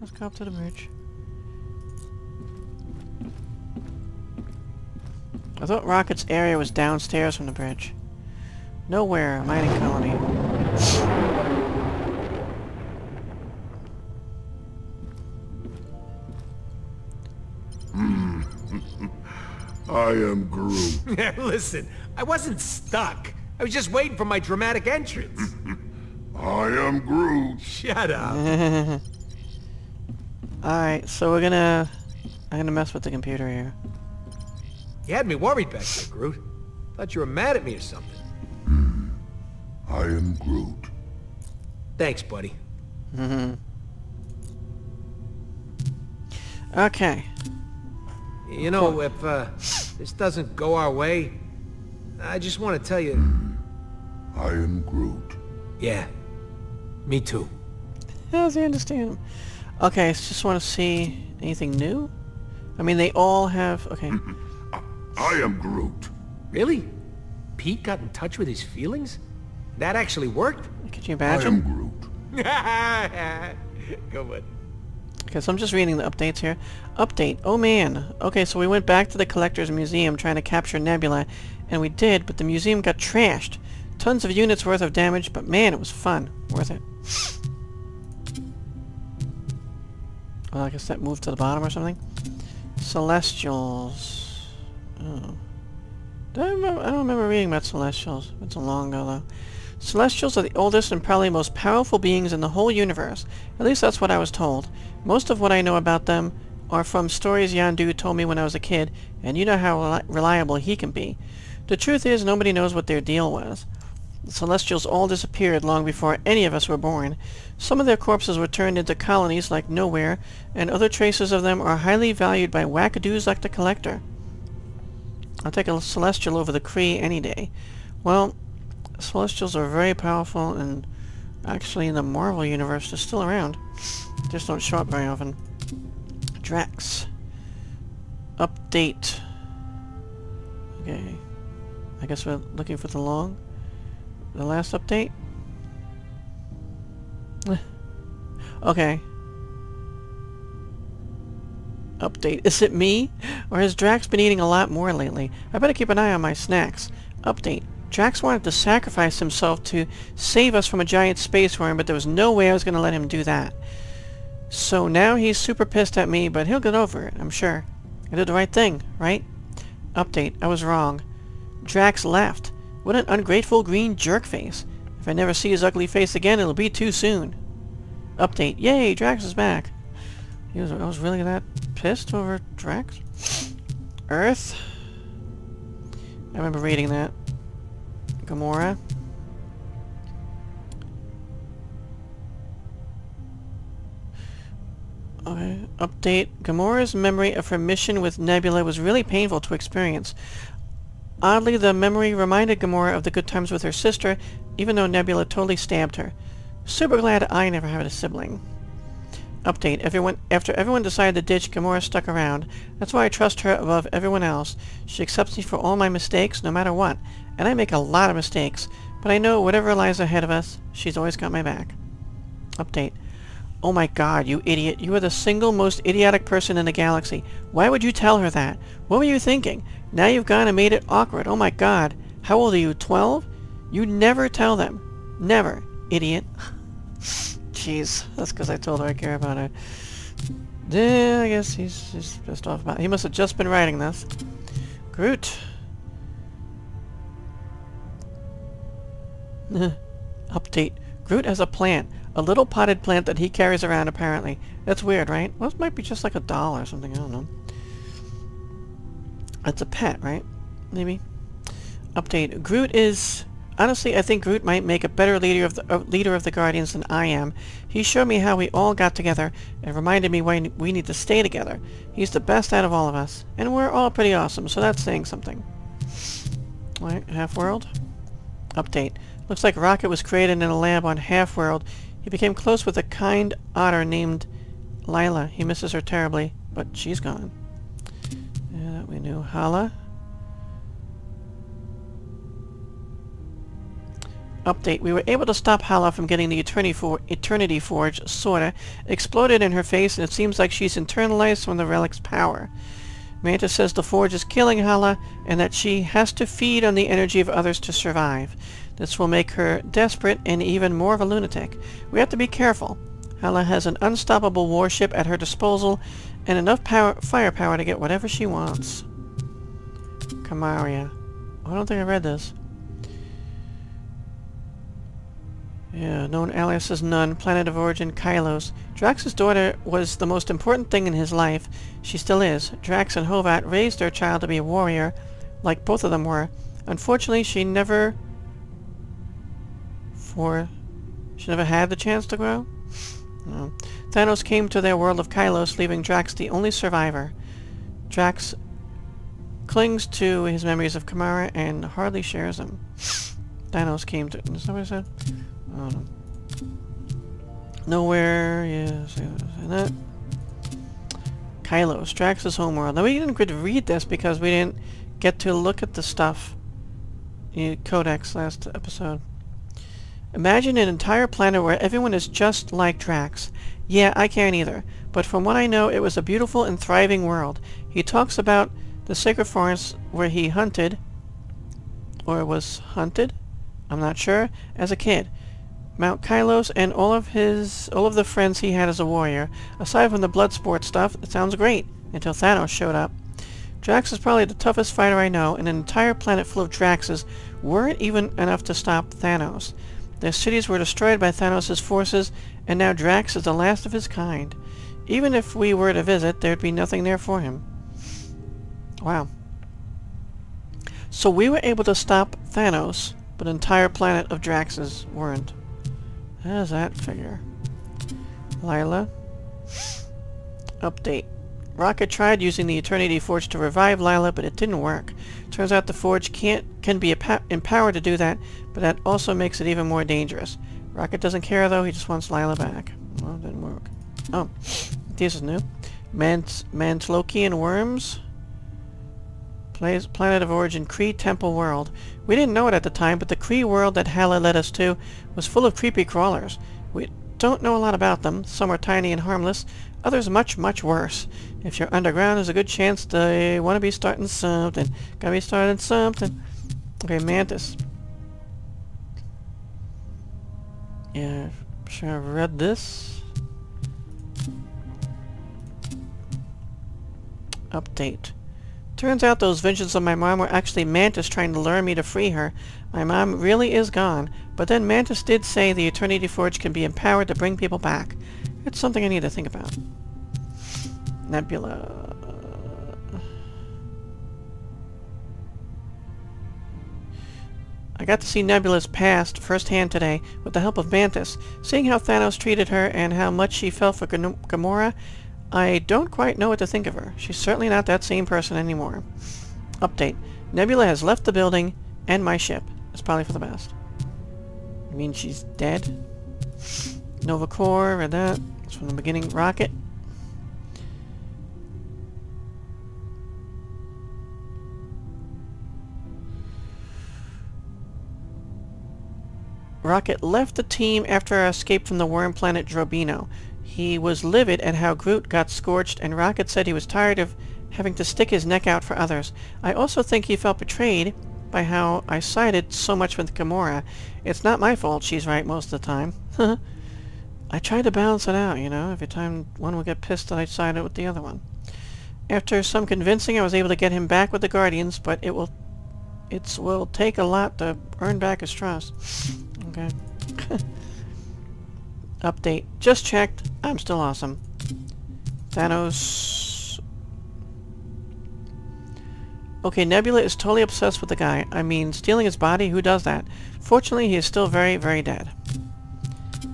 Let's go up to the bridge. I thought Rocket's area was downstairs from the bridge. Knowhere, mining colony. I am Groot. Listen, I wasn't stuck. I was just waiting for my dramatic entrance. I am Groot. Shut up. Alright, so we're gonna... I'm gonna mess with the computer here. You had me worried back there, Groot. Thought you were mad at me or something. I am Groot. Thanks, buddy. Okay. You know, cool. If this doesn't go our way, I just want to tell you... I am Groot. Yeah. Me too. How does he understand? Okay, I just want to see anything new. I mean, they all have... Okay. I am Groot. Really? Pete got in touch with his feelings? That actually worked? Could you imagine? I am Groot. Go ahead. Okay, so I'm just reading the updates here. Update. Oh man. Okay, so we went back to the Collector's Museum trying to capture Nebula, and we did, but the museum got trashed. Tons of units worth of damage, but man, it was fun. Worth it. Well, I guess that moved to the bottom or something. Celestials. Oh. I don't remember reading about Celestials. It's a long ago, though. Celestials are the oldest and probably most powerful beings in the whole universe. At least that's what I was told. Most of what I know about them are from stories Yondu told me when I was a kid, and you know how reliable he can be. The truth is, nobody knows what their deal was. The Celestials all disappeared long before any of us were born. Some of their corpses were turned into colonies like Nowhere, and other traces of them are highly valued by wackadoos like the Collector. I'll take a Celestial over the Kree any day. Well, Celestials are very powerful, and actually in the Marvel universe they're still around. Just don't show up very often. Drax. Update. Okay. I guess we're looking for the last update? Okay. Update. Is it me? Or has Drax been eating a lot more lately? I better keep an eye on my snacks. Update. Drax wanted to sacrifice himself to save us from a giant space worm, but there was no way I was going to let him do that. So now he's super pissed at me, but he'll get over it, I'm sure. I did the right thing, right? Update. I was wrong. Drax left. What an ungrateful green jerkface. If I never see his ugly face again, it'll be too soon. Update. Yay, Drax is back. I was really that pissed over Drax? Earth? I remember reading that. Gamora. Okay, update. Gamora's memory of her mission with Nebula was really painful to experience. Oddly, the memory reminded Gamora of the good times with her sister, even though Nebula totally stabbed her. Super glad I never had a sibling. Update. After everyone decided to ditch, Gamora stuck around. That's why I trust her above everyone else. She accepts me for all my mistakes, no matter what. And I make a lot of mistakes, but I know whatever lies ahead of us, she's always got my back. Update. Oh my god, you idiot. You are the single most idiotic person in the galaxy. Why would you tell her that? What were you thinking? Now you've gone and made it awkward. Oh my god. How old are you, 12? You never tell them. Never, idiot. Jeez, that's because I told her I care about her. Yeah, I guess he's pissed off about it. He must have just been writing this. Groot. Update. Groot has a plant. A little potted plant that he carries around, apparently. That's weird, right? Well, it might be just like a doll or something. I don't know. It's a pet, right? Maybe. Update. Groot is... Honestly, I think Groot might make a better leader of the Guardians than I am. He showed me how we all got together and reminded me why we need to stay together. He's the best out of all of us. And we're all pretty awesome, so that's saying something. Alright, Half-World. Update. Looks like Rocket was created in a lab on Half-World. He became close with a kind otter named Lylla. He misses her terribly, but she's gone. Yeah, that we knew. Hala. Update. We were able to stop Hala from getting the Eternity Forge, sorta. Exploded in her face, and it seems like she's internalized from the relic's power. Manta says the Forge is killing Hala, and that she has to feed on the energy of others to survive. This will make her desperate and even more of a lunatic. We have to be careful. Hala has an unstoppable warship at her disposal, and enough firepower to get whatever she wants. Kamara. I don't think I read this. Yeah, known alias is none. Planet of origin, Kylos. Drax's daughter was the most important thing in his life. She still is. Drax and Hovat raised their child to be a warrior, like both of them were. Unfortunately, she never had the chance to grow? No. Thanos came to their world of Kylos, leaving Drax the only survivor. Drax clings to his memories of Kamara and hardly shares them. Thanos came to... Is that what I said? I don't know. Knowhere, yes, and that. Kylos, Drax's homeworld. Now we didn't get to read this because we didn't get to look at the stuff. Codex last episode. Imagine an entire planet where everyone is just like Drax. Yeah, I can't either. But from what I know, it was a beautiful and thriving world. He talks about the sacred forest where he hunted, or was hunted, I'm not sure, as a kid. Mount Kylos and all of the friends he had as a warrior. Aside from the blood sport stuff, it sounds great, until Thanos showed up. Drax is probably the toughest fighter I know, and an entire planet full of Draxes weren't even enough to stop Thanos. Their cities were destroyed by Thanos' forces, and now Drax is the last of his kind. Even if we were to visit, there'd be nothing there for him. Wow. So we were able to stop Thanos, but an entire planet of Draxes weren't. How does that figure? Lylla. Update. Rocket tried using the Eternity Forge to revive Lylla, but it didn't work. Turns out the Forge can be empowered to do that, but that also makes it even more dangerous. Rocket doesn't care though, he just wants Lylla back. Well, it didn't work. Oh, this is new. Mantlocian Worms. Planet of origin, Kree Temple World. We didn't know it at the time, but the Kree world that Hala led us to was full of creepy crawlers. We don't know a lot about them. Some are tiny and harmless, others much, much worse. If you're underground, there's a good chance they want to be starting something. Gotta be starting something. Okay, Mantis. Yeah, I'm sure I've read this. Update. Turns out those visions of my mom were actually Mantis trying to lure me to free her. My mom really is gone, but then Mantis did say the Eternity Forge can be empowered to bring people back. It's something I need to think about. Nebula. I got to see Nebula's past firsthand today with the help of Mantis. Seeing how Thanos treated her and how much she felt for Gamora, I don't quite know what to think of her. She's certainly not that same person anymore. Update. Nebula has left the building and my ship. It's probably for the best. You mean she's dead? Nova Corps, read that. It's from the beginning. Rocket. Rocket left the team after our escape from the worm planet Drobino. He was livid at how Groot got scorched, and Rocket said he was tired of having to stick his neck out for others. I also think he felt betrayed by how I sided so much with Gamora. It's not my fault she's right most of the time. I tried to balance it out, you know. Every time one would get pissed that I sided with the other one. After some convincing, I was able to get him back with the Guardians, but it will take a lot to earn back his trust. Okay. Update. Just checked. I'm still awesome. Thanos. Okay, Nebula is totally obsessed with the guy. I mean, stealing his body? Who does that? Fortunately, he is still very, very dead.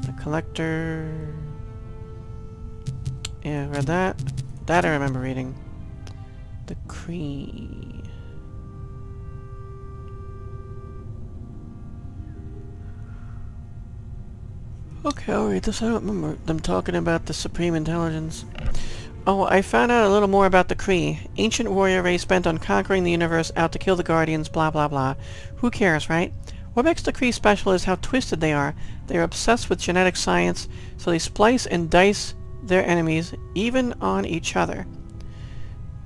The Collector. Yeah, read that. That I remember reading. The Kree. Okay, I'll read this. I don't remember them talking about the Supreme Intelligence. Oh, I found out a little more about the Kree. Ancient warrior race bent on conquering the universe, out to kill the Guardians, blah blah blah. Who cares, right? What makes the Kree special is how twisted they are. They are obsessed with genetic science, so they splice and dice their enemies, even on each other.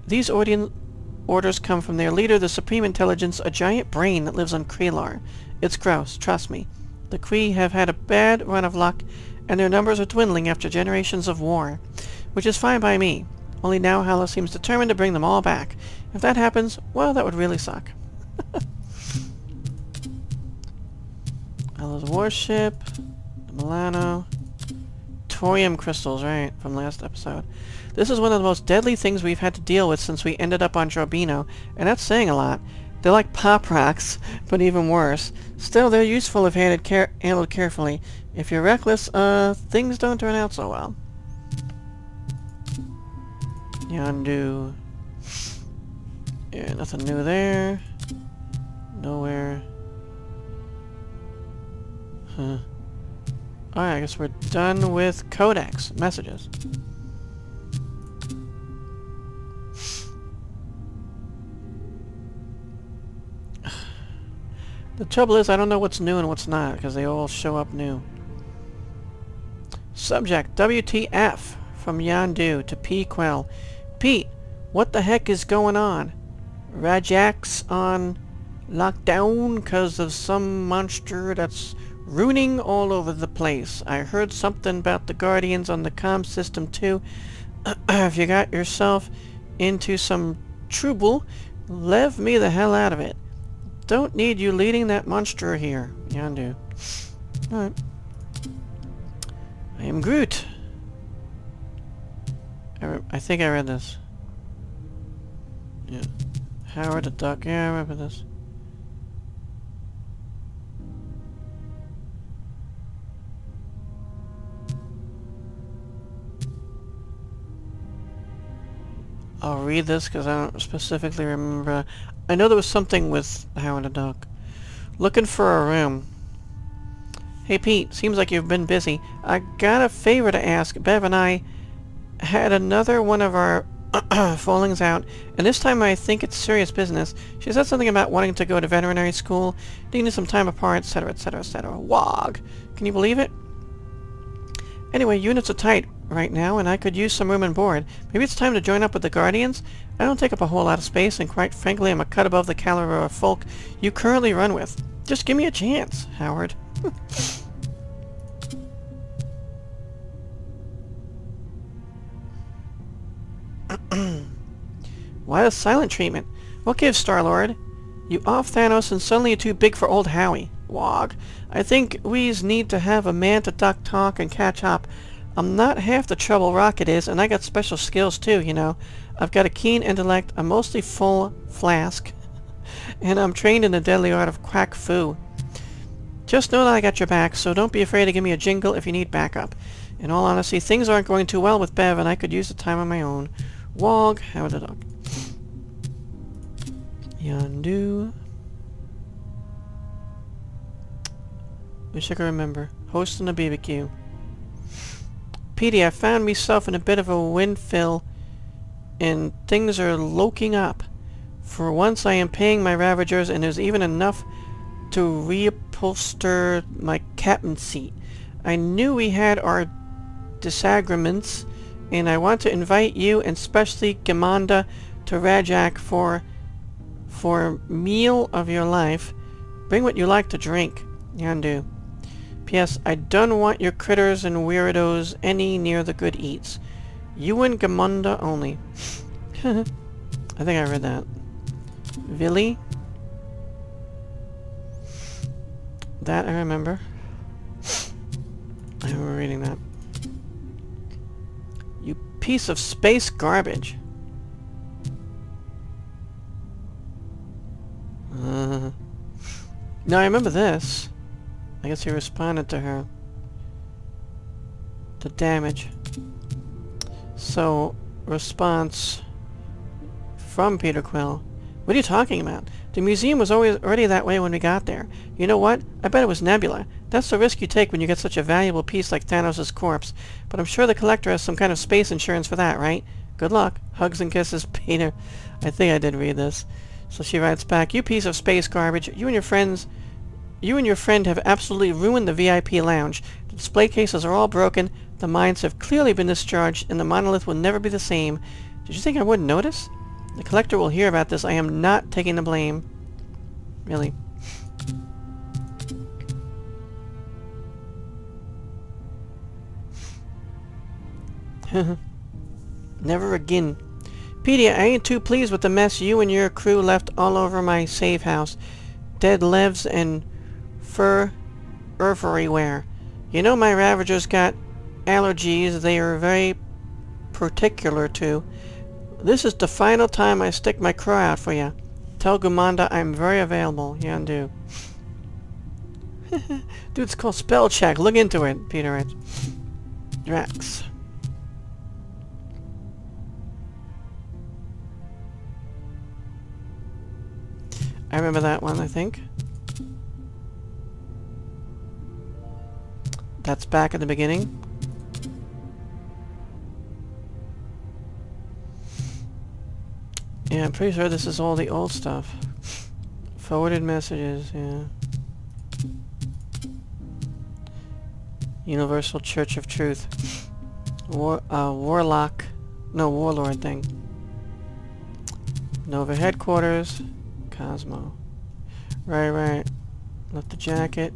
These orders come from their leader, the Supreme Intelligence, a giant brain that lives on Kree-Lar. It's gross, trust me. The Kree have had a bad run of luck, and their numbers are dwindling after generations of war. Which is fine by me, only now Hala seems determined to bring them all back. If that happens, well, that would really suck. Hala's warship, Milano, Thorium Crystals, right, from last episode. This is one of the most deadly things we've had to deal with since we ended up on Drobino, and that's saying a lot. They're like pop rocks, but even worse. Still, they're useful if handled carefully. If you're reckless, things don't turn out so well. Yondu. Yeah, nothing new there. Nowhere. Huh. Alright, I guess we're done with codex messages. The trouble is I don't know what's new and what's not, because they all show up new. Subject, WTF, from Yondu to P. Quell. Pete, what the heck is going on? Rajax on lockdown because of some monster that's ruining all over the place. I heard something about the Guardians on the comm system too. If you got yourself into some trouble, leave me the hell out of it. Don't need you leading that monster here. Yondu. Alright. I am Groot. I think I read this. Yeah. Howard the Duck. Yeah, I remember this. I'll read this because I don't specifically remember. I know there was something with Howard the Duck. Looking for a room. Hey Pete, seems like you've been busy. I got a favor to ask. Bev and I had another one of our fallings out, and this time I think it's serious business. She said something about wanting to go to veterinary school, needing some time apart, etc, etc, etc. Wog! Can you believe it? Anyway, units are tight right now, and I could use some room and board. Maybe it's time to join up with the Guardians? I don't take up a whole lot of space, and quite frankly, I'm a cut above the caliber of folk you currently run with. Just give me a chance, Howard. Why the silent treatment? What gives, Star-Lord? You off Thanos, and suddenly you're too big for old Howie. Wog. I think we's need to have a man-to-duck talk and catch up. I'm not half the trouble Rocket is, and I got special skills too, you know. I've got a keen intellect, a mostly full flask, and I'm trained in the deadly art of quack foo. Just know that I got your back, so don't be afraid to give me a jingle if you need backup. In all honesty, things aren't going too well with Bev, and I could use the time on my own. Wog, Howard the Duck. Yondu. Wish I could remember. Hosting a BBQ. Petey, I found myself in a bit of a windfill, and things are looking up. For once I am paying my Ravagers, and there's even enough to reupholster my captain's seat. I knew we had our disagreements, and I want to invite you, and especially Gamora, to Rajax for meal of your life. Bring what you like to drink. Yondu. P.S. I don't want your critters and weirdos any near the good eats. You and Gamunda only. I think I read that. Villy. That I remember. I remember reading that. You piece of space garbage. Now I remember this. I guess he responded to her. The damage. So, response from Peter Quill. What are you talking about? The museum was already that way when we got there. You know what? I bet it was Nebula. That's the risk you take when you get such a valuable piece like Thanos' corpse. But I'm sure the Collector has some kind of space insurance for that, right? Good luck. Hugs and kisses, Peter. I think I did read this. So she writes back, you piece of space garbage. You and your friends You and your friend have absolutely ruined the VIP lounge. The display cases are all broken, the mines have clearly been discharged, and the monolith will never be the same. Did you think I wouldn't notice? The Collector will hear about this. I am not taking the blame. Really. Never again. Pedia, I ain't too pleased with the mess you and your crew left all over my save house. Dead levs and fur everywhere. You know my Ravagers got allergies they are very particular to. This is the final time I stick my craw out for you. Tell Gumanda I'm very available, Yondu. Dude, it's called spell check. Look into it, Peter. It's Drax. I remember that one, I think. That's back at the beginning. Yeah, I'm pretty sure this is all the old stuff. Forwarded messages, yeah. Universal Church of Truth. Warlord thing. Nova Headquarters. Cosmo. Right. Left the jacket.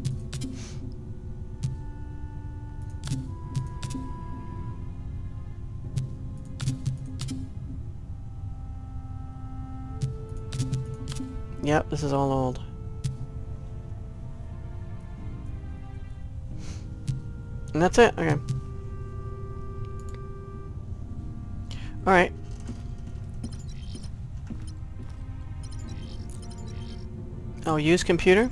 Yep, this is all old. And that's it? Okay. Alright. Oh, use computer?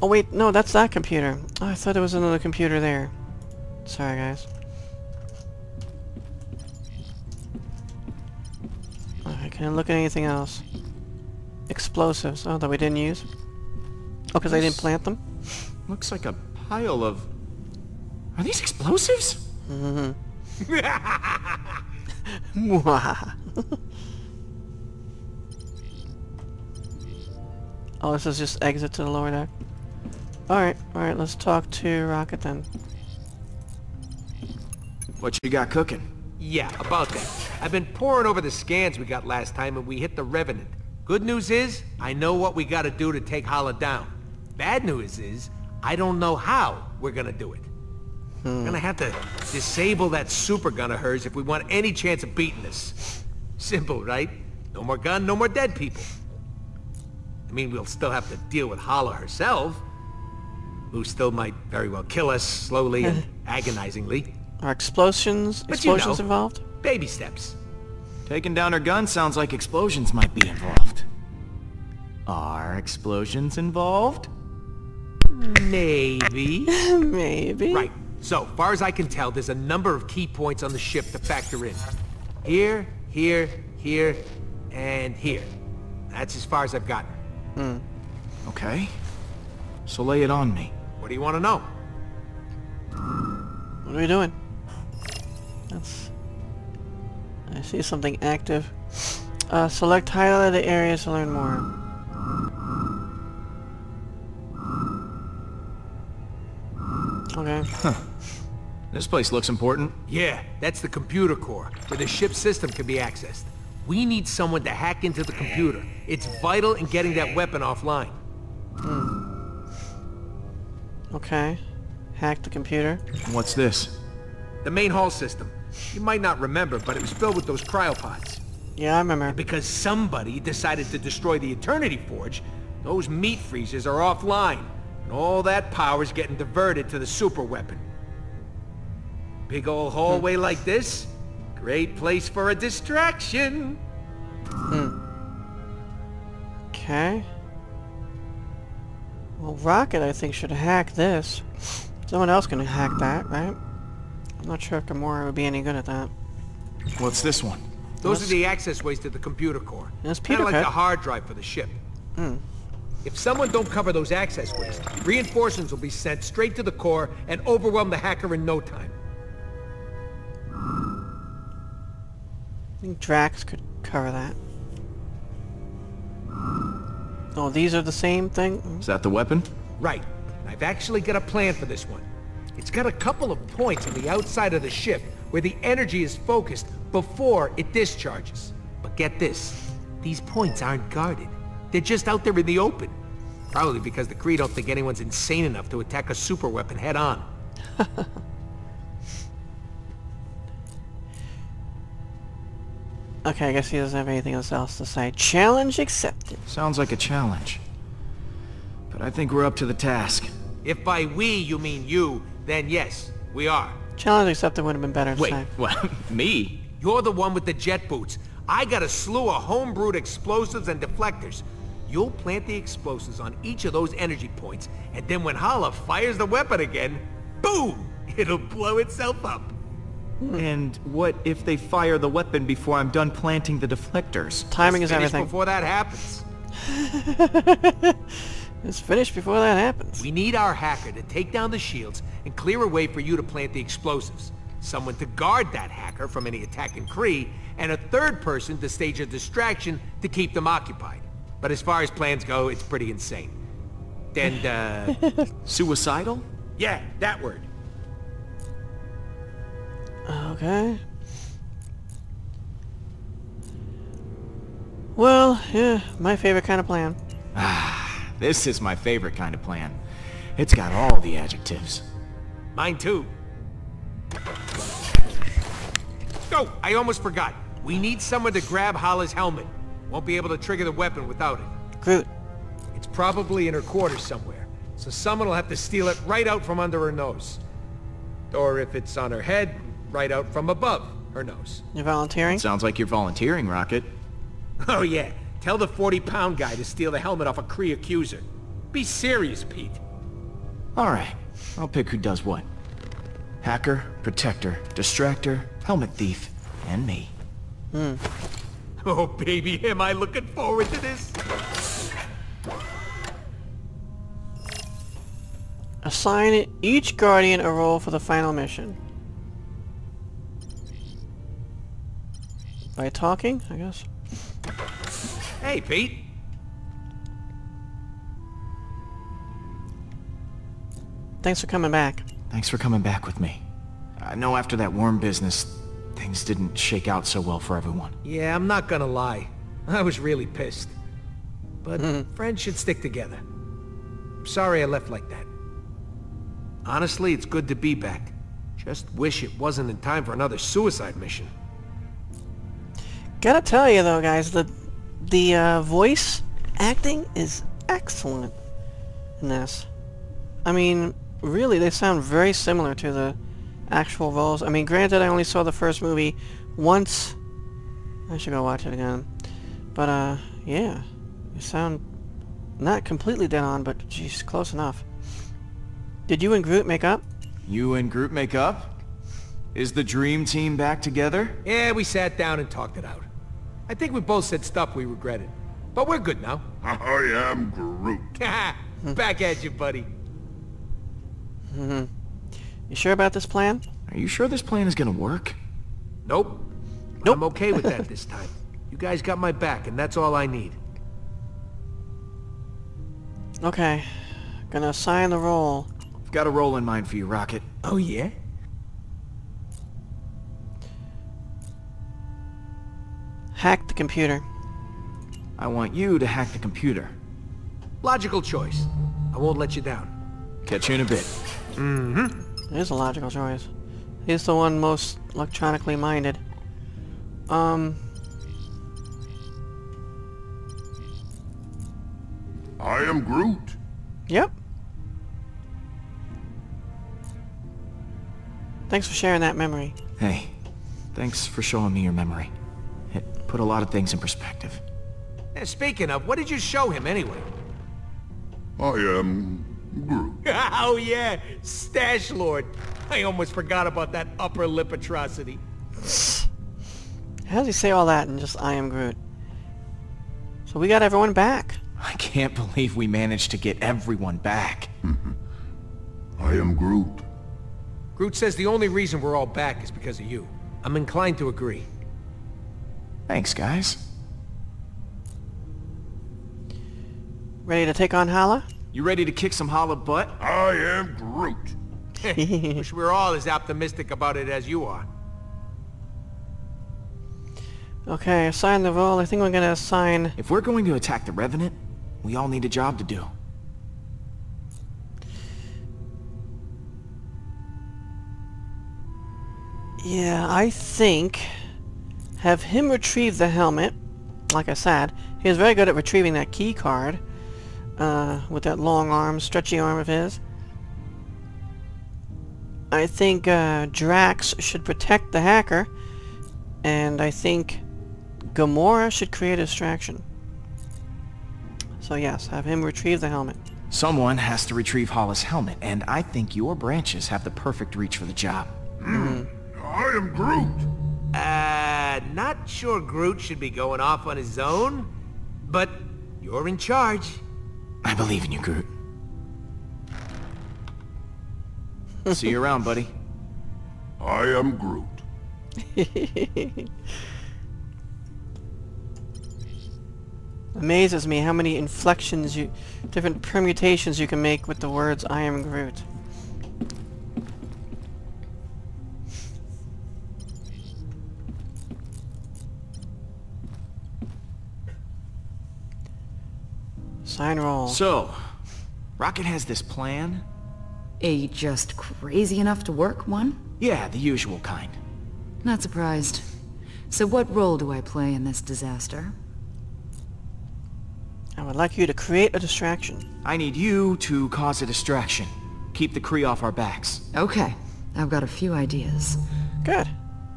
Oh wait, no, that's that computer. Oh, I thought there was another computer there. Sorry, guys. Alright, can I look at anything else? Explosives. Oh, that we didn't use? Oh, because I didn't plant them? Looks like a pile of... Are these explosives? Mm-hmm. Mwah. Oh, this is just exit to the lower deck. Alright, let's talk to Rocket then. What you got cooking? Yeah, about that. I've been poring over the scans we got last time and we hit the Revenant. Good news is, I know what we gotta do to take Hala down. Bad news is, I don't know how we're gonna do it. We're gonna have to disable that super gun of hers if we want any chance of beating this. Simple, right? No more gun, no more dead people. I mean, we'll still have to deal with Hala herself, who still might very well kill us slowly and agonizingly. Are explosions involved? Baby steps. Taking down her gun sounds like explosions might be involved. Are explosions involved? Maybe. Maybe. Right. So far as I can tell, there's a number of key points on the ship to factor in. Here, here, here, and here. That's as far as I've gotten. Okay. So lay it on me. What do you want to know? What are we doing? I see something active. Select highlighted areas to learn more. Okay. Huh. This place looks important. Yeah, that's the computer core, where the ship's system can be accessed. We need someone to hack into the computer. It's vital in getting that weapon offline. Okay. Hack the computer. What's this? The main hall system. You might not remember, but it was filled with those cryopods. Yeah, I remember. And because somebody decided to destroy the Eternity Forge, those meat freezers are offline. And all that power's getting diverted to the super weapon. Big old hallway like this? Great place for a distraction. Okay. Well, Rocket, I think, should hack this. Someone else can hack that, right? I'm not sure if Gamora would be any good at that. What's this one? Those are the access ways to the computer core. That's kind of like the hard drive for the ship. If someone don't cover those access ways, reinforcements will be sent straight to the core and overwhelm the hacker in no time. I think Drax could cover that. Oh, these are the same thing? Is that the weapon? Right. I've actually got a plan for this one. It's got a couple of points on the outside of the ship where the energy is focused before it discharges. But get this, these points aren't guarded. They're just out there in the open. Probably because the Kree don't think anyone's insane enough to attack a super weapon head on. Okay, I guess he doesn't have anything else to say. Challenge accepted. Sounds like a challenge. But I think we're up to the task. If by we you mean you, then yes, we are. Challenge accepted would have been better to say. Wait, what? Me? You're the one with the jet boots. I got a slew of homebrewed explosives and deflectors. You'll plant the explosives on each of those energy points, and then when Hala fires the weapon again, boom! It'll blow itself up. And what if they fire the weapon before I'm done planting the deflectors? Timing is everything. Before that happens. It's finished before that happens. We need our hacker to take down the shields and clear a way for you to plant the explosives. Someone to guard that hacker from any attacking Kree, and a third person to stage a distraction to keep them occupied. But as far as plans go, it's pretty insane. And, suicidal? Yeah, that word. Okay. Well, yeah, my favorite kind of plan. Ah, this is my favorite kind of plan. It's got all the adjectives. Mine too. Oh, I almost forgot. We need someone to grab Hala's helmet. Won't be able to trigger the weapon without it. Groot. It's probably in her quarters somewhere, so someone will have to steal it right out from under her nose. Or if it's on her head, right out from above her nose. You're volunteering? Sounds like you're volunteering, Rocket. Oh yeah. Tell the 40-pound guy to steal the helmet off a Kree accuser. Be serious, Pete. Alright. I'll pick who does what. Hacker, protector, distractor, helmet thief, and me. Hmm. Oh, baby, am I looking forward to this? Assign each Guardian a role for the final mission. By talking, I guess. Hey, Pete! Thanks for coming back. Thanks for coming back with me. I know after that worm business, things didn't shake out so well for everyone. Yeah, I'm not gonna lie. I was really pissed. But friends should stick together. Sorry I left like that. Honestly, it's good to be back. Just wish it wasn't in time for another suicide mission. Gotta tell you though, guys, the voice acting is excellent in this. I mean, really, they sound very similar to the actual roles. I mean, granted, I only saw the first movie once. I should go watch it again. But, yeah. You sound not completely dead on, but, geez, close enough. Did you and Groot make up? You and Groot make up? Is the dream team back together? Yeah, we sat down and talked it out. I think we both said stuff we regretted. But we're good now. I am Groot. Back at you, buddy. You sure about this plan? Are you sure this plan is gonna work? Nope. I'm okay with that this time. You guys got my back, and that's all I need. Okay. Gonna assign the role. I've got a role in mind for you, Rocket. Oh, yeah? Hack the computer. I want you to hack the computer. Logical choice. I won't let you down. Catch you in a bit. Mm-hmm. It is a logical choice. He's the one most electronically minded. I am Groot. Yep. Thanks for sharing that memory. Hey, thanks for showing me your memory. It put a lot of things in perspective. And speaking of, what did you show him anyway? I am... Groot. Oh yeah, Stash Lord. I almost forgot about that upper lip atrocity. How does he say all that and just I am Groot? So we got everyone back. I can't believe we managed to get everyone back. I am Groot. Groot says the only reason we're all back is because of you. I'm inclined to agree. Thanks, guys. Ready to take on Hala? You ready to kick some Hala butt? I am Groot. Wish we were all as optimistic about it as you are. Okay, assign the role. I think we're gonna assign... If we're going to attack the Revenant, we all need a job to do. Yeah, I think... Have him retrieve the helmet. Like I said, he was very good at retrieving that key card. With that long arm, stretchy arm of his. I think Drax should protect the hacker. And I think Gamora should create a distraction. So yes, have him retrieve the helmet. Someone has to retrieve Hala's helmet, and I think your branches have the perfect reach for the job. I am Groot! Not sure Groot should be going off on his own, but you're in charge. I believe in you, Groot. See you around, buddy. I am Groot. Amazes me how many inflections you... different permutations you can make with the words, I am Groot. Sign roll. So, Rocket has this plan. Are you just crazy enough to work one? Yeah, the usual kind. Not surprised. So what role do I play in this disaster? I would like you to create a distraction. I need you to cause a distraction. Keep the Kree off our backs. Okay. I've got a few ideas. Good.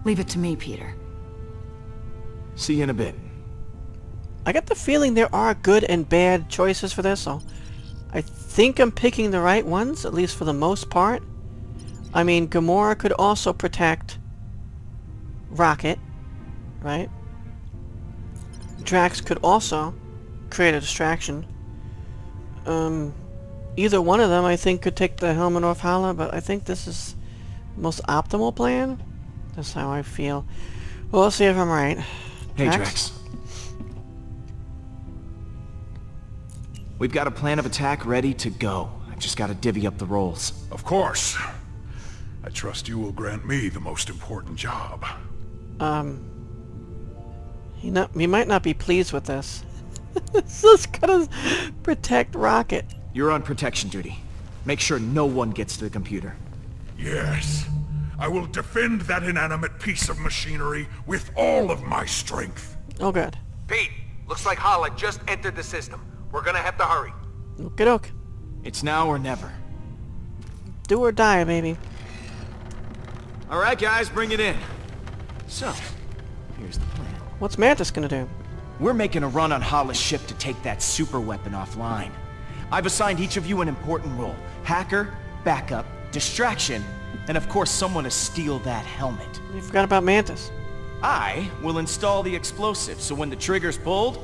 Leave it to me, Peter. See you in a bit. I got the feeling there are good and bad choices for this, so I think I'm picking the right ones, at least for the most part. I mean, Gamora could also protect Rocket, right? Drax could also create a distraction. Either one of them, I think, could take the helmet off Hala, but I think this is the most optimal plan. That's how I feel. Well, we'll see if I'm right. Hey, Drax. We've got a plan of attack ready to go. I've just got to divvy up the roles. Of course. I trust you will grant me the most important job. He might not be pleased with this. This is gonna protect Rocket. You're on protection duty. Make sure no one gets to the computer. Yes. I will defend that inanimate piece of machinery with all of my strength. Oh, good. Pete, looks like Hala just entered the system. We're gonna have to hurry. Okie doke. It's now or never. Do or die, baby. Alright guys, bring it in. So, here's the plan. What's Mantis gonna do? We're making a run on Hala's ship to take that super weapon offline. I've assigned each of you an important role. Hacker, backup, distraction, and of course someone to steal that helmet. You forgot about Mantis. I will install the explosive, so when the trigger's pulled,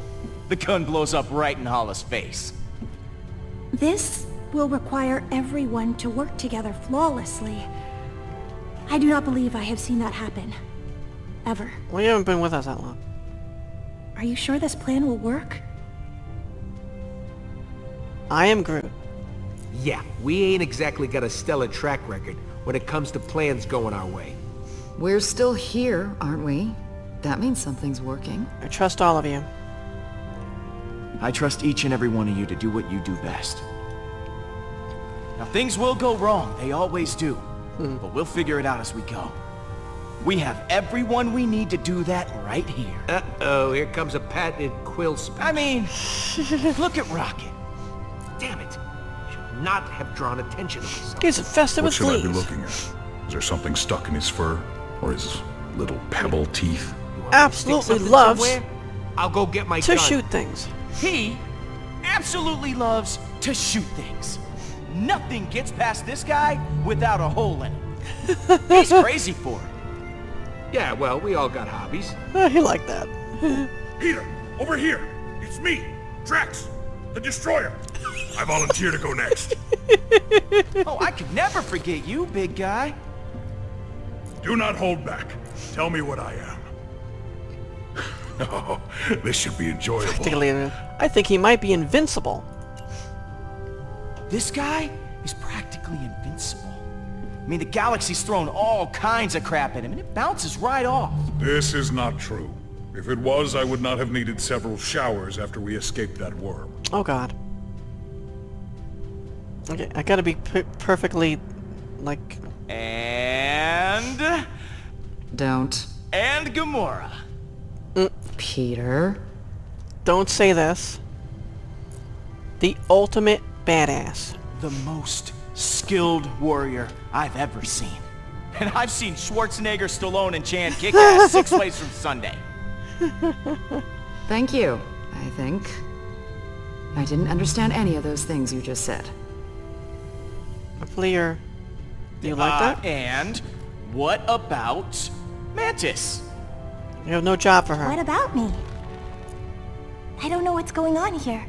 the gun blows up right in Hala's face. This will require everyone to work together flawlessly. I do not believe I have seen that happen. Ever. Well, you haven't been with us that long. Are you sure this plan will work? I am Groot. Yeah, we ain't exactly got a stellar track record when it comes to plans going our way. We're still here, aren't we? That means something's working. I trust all of you. I trust each and every one of you to do what you do best. Now, things will go wrong. They always do. But we'll figure it out as we go. We have everyone we need to do that right here. Uh-oh, here comes a patented quill speech. I mean, look at Rocket. Damn it. Should not have drawn attention to myself. He's infested with fleas. What should I be looking at? Is there something stuck in his fur? Or his little pebble teeth? Absolutely loves to shoot things. He absolutely loves to shoot things. Nothing gets past this guy without a hole in it. He's crazy for it. Yeah, well, we all got hobbies. He liked that. Peter, over here. It's me, Drax, the Destroyer. I volunteer to go next. Oh, I could never forget you, big guy. Do not hold back. Tell me what I am. Oh, this should be enjoyable. I think he might be invincible. This guy is practically invincible. I mean, the galaxy's thrown all kinds of crap at him, and it bounces right off. This is not true. If it was, I would not have needed several showers after we escaped that worm. Oh, God. Okay, I gotta be perfectly, like... And... Don't. And Gamora. Peter. Don't say this. The ultimate badass. The most skilled warrior I've ever seen. And I've seen Schwarzenegger, Stallone, and Chan kick ass 6 ways from Sunday. Thank you, I think. I didn't understand any of those things you just said. Hopefully you're... Do you like that? And what about Mantis? You have no job for her. What about me? I don't know what's going on here.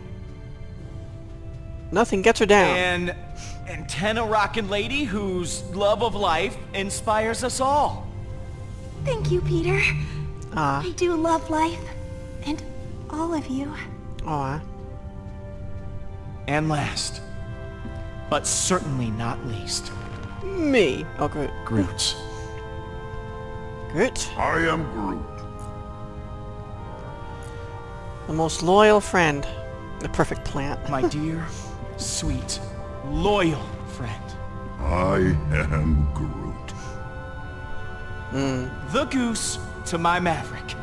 Nothing gets her down. An antenna-rockin' lady whose love of life inspires us all. Thank you, Peter. I do love life, and all of you. And last, but certainly not least, me. Oh, Groot. Groot. Groot. I am Groot. The most loyal friend. The perfect plant. My dear, sweet, loyal friend. I am Groot. The goose to my maverick.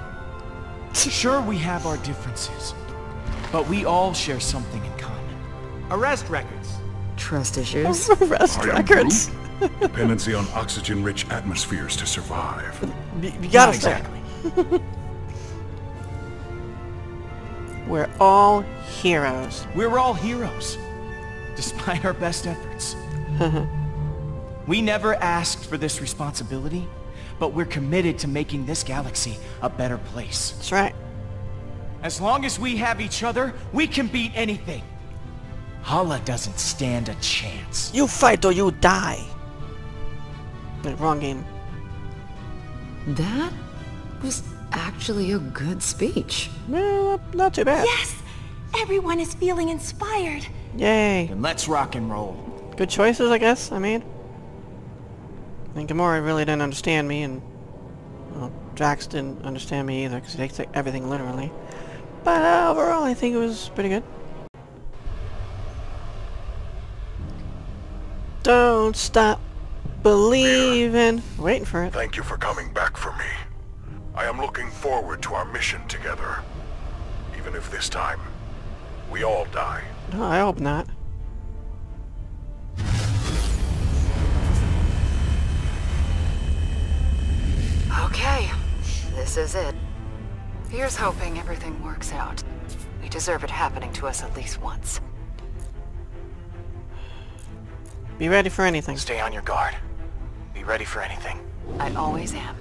Sure, we have our differences, but we all share something in common. Arrest records. Trust issues. Arrest records. Dependency on oxygen-rich atmospheres to survive. You gotta exactly. We're all heroes. We're all heroes, despite our best efforts. We never asked for this responsibility, but we're committed to making this galaxy a better place. That's right. As long as we have each other, we can beat anything. Hala doesn't stand a chance. You fight or you die. Wrong game. That was actually a good speech. No, not too bad. Yes! Everyone is feeling inspired. Yay. And let's rock and roll. Good choices, I guess, I made. I think Gamora really didn't understand me, and well, Drax didn't understand me either, because he takes everything literally. But overall, I think it was pretty good. Don't stop believing. Peter, waiting for it. Thank you for coming back for me. I am looking forward to our mission together. Even if this time, we all die. No, I hope not. Okay, this is it. Here's hoping everything works out. We deserve it happening to us at least once. Be ready for anything. Stay on your guard. Be ready for anything. I always am.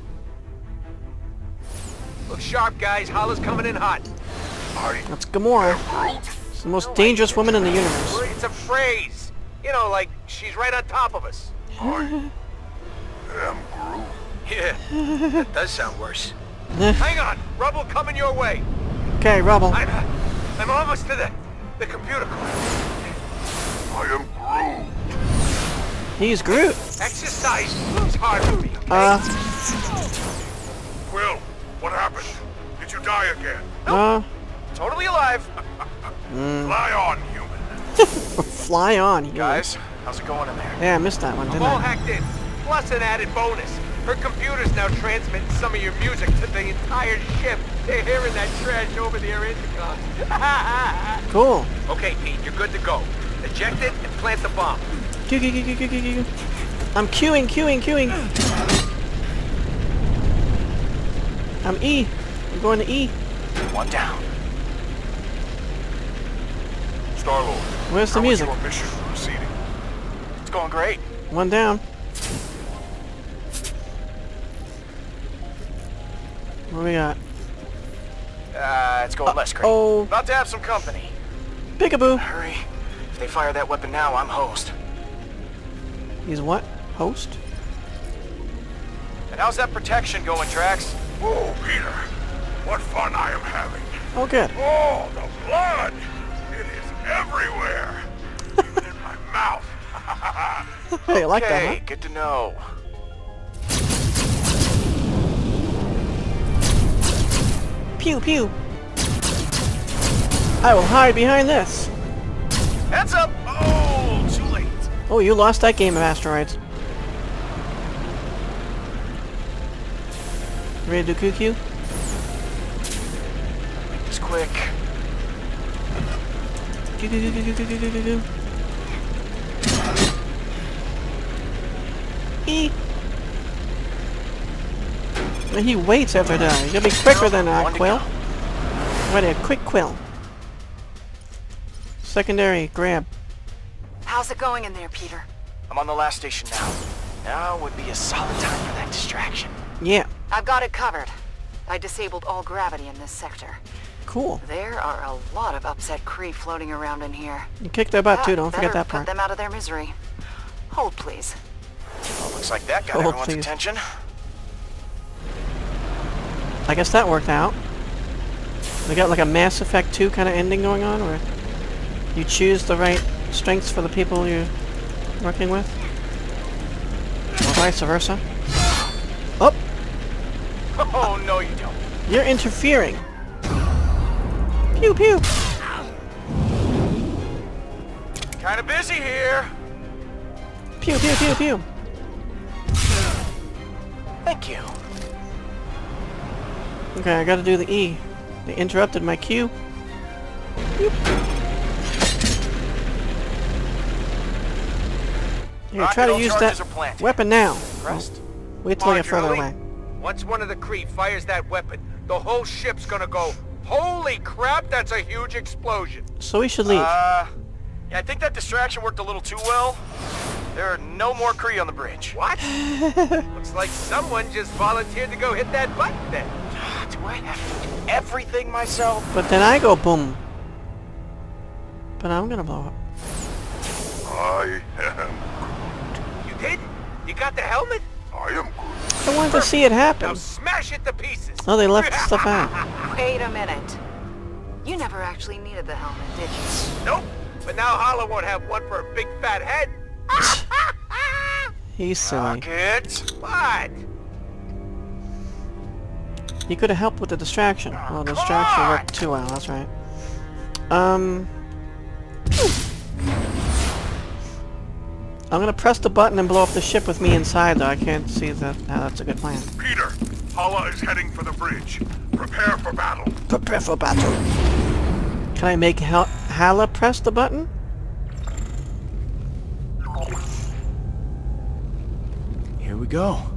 Look sharp, guys. Hala's coming in hot. That's Gamora. She's the most dangerous woman in the universe. It's a phrase. You know, like, she's right on top of us. I am Groot. Yeah, that does sound worse. Hang on. Rubble coming your way. Okay, Rubble. I'm almost to the computer core. I am Groot. He's Groot. Exercise is hard for me. Will, what happened? Did you die again? No. Totally alive. Fly on, human. Fly on, human. Guys, how's it going in there? Yeah, I missed that one, didn't I? I'm all hacked in. Plus an added bonus. Her computer's now transmitting some of your music to the entire ship. They're hearing that trash over the air intercom. Cool. Okay, Pete, you're good to go. Eject it and plant the bomb. I'm queuing. I'm E. I'm going to E. One down. Star-Lord. Where's the music? Mission proceeding? It's going great. One down. What do we got? It's going less great. Oh. About to have some company. Peekaboo. Hurry. If they fire that weapon now, I'm host. He's what? Host? And how's that protection going, Drax? Whoa, Peter. What fun I am having. Oh, good. Oh, the blood. It is everywhere. Even in my Hey, I like that, huh? Okay, good to know. Pew pew. I will hide behind this. Heads up! Oh, too late. Oh, you lost that game of asteroids. Ready to do QQ? Make this quick. Do-do-do-do-do-do-do-do-do. He waits after dying. You'll be quicker than a quill. Ready, a quick quill. Secondary, grab. How's it going in there, Peter? I'm on the last station now. Now would be a solid time for that distraction. Yeah. I've got it covered. I disabled all gravity in this sector. Cool. There are a lot of upset Kree floating around in here. You kick their butt too, don't forget that part. Put them out of their misery. Hold, please. Well, looks like that got everyone's attention. I guess that worked out. They got like a Mass Effect 2 kind of ending going on, where you choose the right strengths for the people you're working with, or vice versa. Oh! Oh no, you don't. You're interfering. Pew pew. Kind of busy here. Pew pew pew pew. Thank you. Okay, I gotta do the E. They interrupted my Q. Pew. Here, try to use that weapon now. Wait till you're further away. Once one of the Kree fires that weapon, the whole ship's gonna go, holy crap, that's a huge explosion. So we should leave. Yeah, I think that distraction worked a little too well. There are no more Kree on the bridge. What? Looks like someone just volunteered to go hit that button then. Do I have to do everything myself? But then I go boom. But I'm gonna blow up. I am Groot. You did? You got the helmet? I am Groot. I wanted to see it happen. Now smash it to pieces. Oh, they left stuff out. Wait a minute. You never actually needed the helmet, did you? Nope. But now Hala won't have one for a big fat head. He's silly. What? You could have helped with the distraction. Well, the distraction worked too well. That's right. I'm gonna press the button and blow up the ship with me inside, though. I can't see that. No, that's a good plan. Peter, Hala is heading for the bridge. Prepare for battle. Prepare for battle. Can I make Hala press the button? Here we go.